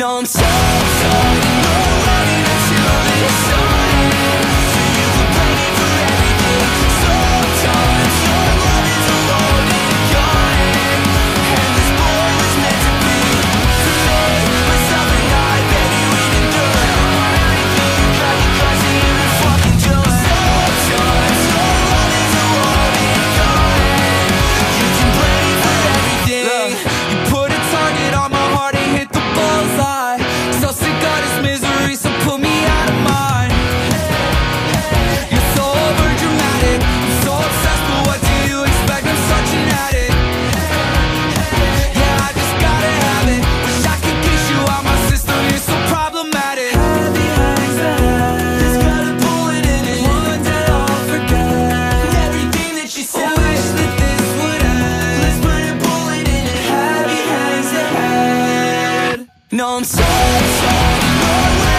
No, I'm so, running until the sun ends. You were paying for everything. Sometimes your love is alone and gone, and this boy was meant to be. For me, myself and I, baby, we can do it. You got me crazy, you can fucking do it. Sometimes your love is alone and gone. You can blame for everything. Look, you put a target on my heart and hit the bullseye. No, I'm so,